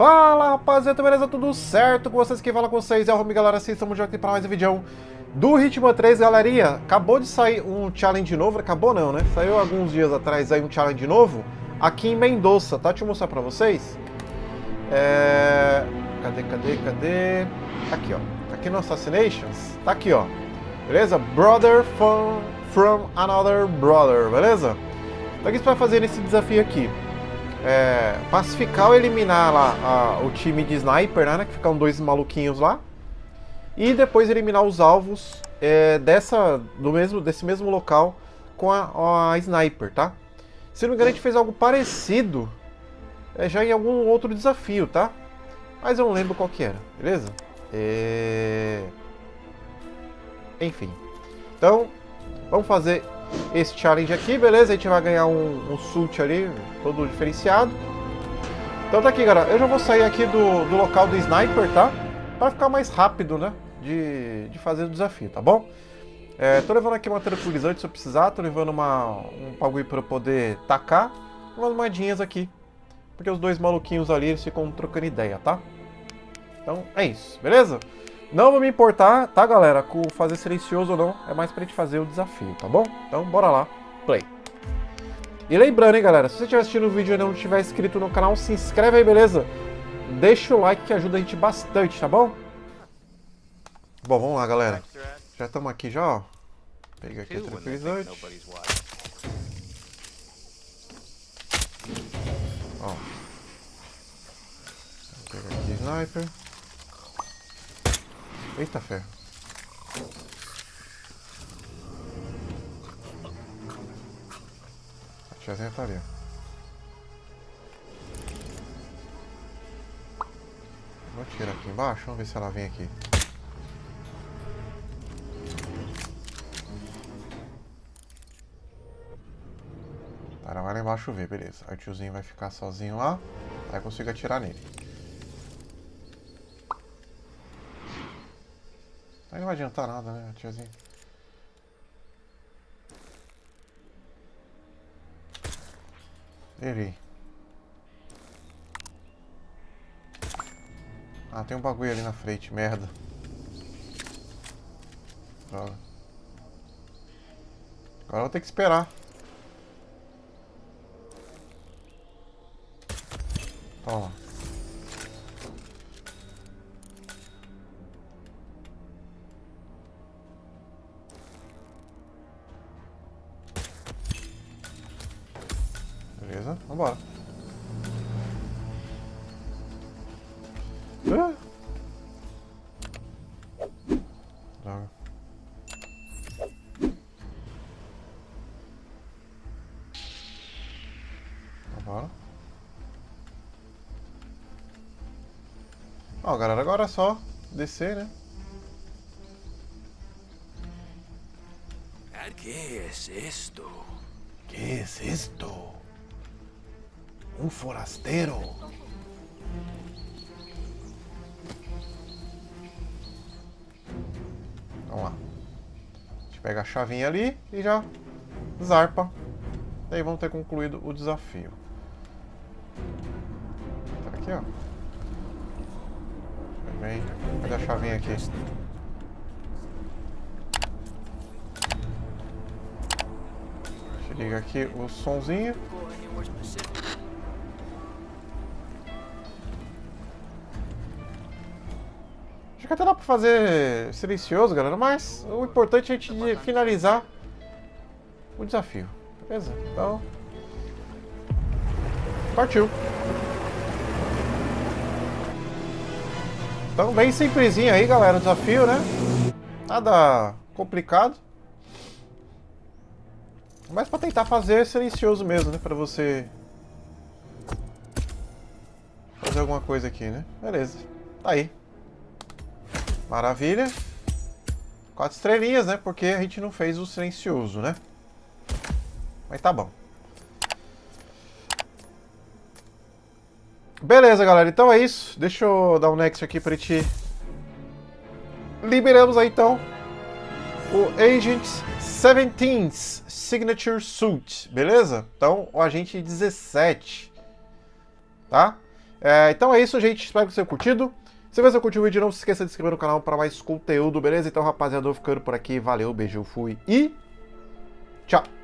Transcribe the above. Fala rapaziada, beleza? Tudo certo com vocês? Quem fala com vocês é o Romy, galera. Vocês estamos juntos aqui para mais um vídeo do Hitman 3, galerinha. Acabou de sair um challenge novo, acabou não, né? Saiu alguns dias atrás aí um challenge novo aqui em Mendoza, tá? Deixa eu mostrar pra vocês. Cadê? Aqui, ó. Aqui no Assassinations, tá aqui, ó. Beleza? Brother from Another Brother, beleza? Então o que você vai fazer nesse desafio aqui? Pacificar ou eliminar lá o time de sniper, né? Que ficam dois maluquinhos lá. E depois eliminar os alvos desse mesmo local com a sniper, tá? Se não me engano, a gente fez algo parecido já em algum outro desafio, tá? Mas eu não lembro qual que era, beleza? Enfim. Então, vamos fazer esse challenge aqui, beleza? A gente vai ganhar um suit ali, todo diferenciado. Então tá aqui, galera. Eu já vou sair aqui do local do sniper, tá? Pra ficar mais rápido, né? De fazer o desafio, tá bom? Tô levando aqui uma tranquilizante se eu precisar. Tô levando um bagulho pra eu poder tacar. Umas moedinhas aqui. Porque os dois maluquinhos ali, eles ficam trocando ideia, tá? Então é isso, beleza? Não vou me importar, tá, galera, com fazer silencioso ou não. É mais pra gente fazer o desafio, tá bom? Então, bora lá. Play. E lembrando, hein, galera, se você estiver assistindo o vídeo e não estiver inscrito no canal, se inscreve aí, beleza? Deixa o like que ajuda a gente bastante, tá bom? Bom, vamos lá, galera. Já estamos aqui, já, ó. Peguei aqui o tranquilizante. Ó. Pega aqui o sniper. Eita ferro. A tiazinha tá ali. Vou atirar aqui embaixo, vamos ver se ela vem aqui. Tá, ela vai lá embaixo ver, beleza. Aí o tiozinho vai ficar sozinho lá, aí eu consigo atirar nele. Aí não vai adiantar nada, né, tiazinha? Errei. Ah, tem um bagulho ali na frente, merda. Droga. Agora eu vou ter que esperar. Toma. Beleza, vambora. Droga. Vambora. Ó, galera, agora é só descer, né? Que é isto? Um forasteiro. Vamos lá. A gente pega a chavinha ali e já zarpa. Daí vamos ter concluído o desafio. Tá aqui, ó. Bem, cadê a chavinha aqui? Liga aqui o sonzinho. Fica até lá pra fazer silencioso, galera, mas o importante é a gente finalizar o desafio, beleza? Então, partiu! Então, bem simplesinho aí, galera, o desafio, né? Nada complicado. Mas pra tentar fazer silencioso mesmo, né? Pra você fazer alguma coisa aqui, né? Beleza, tá aí. Maravilha. 4 estrelinhas, né? Porque a gente não fez o silencioso, né? Mas tá bom. Beleza, galera. Então é isso. Deixa eu dar um next aqui pra gente. Liberamos aí, então, o Agent 17's Signature Suit. Beleza? Então, o Agente 17. Tá? Então é isso, gente. Espero que vocês tenham curtido. Se você curtiu o vídeo, não se esqueça de se inscrever no canal para mais conteúdo, beleza? Então, rapaziada, eu vou ficando por aqui. Valeu, beijo, fui e tchau!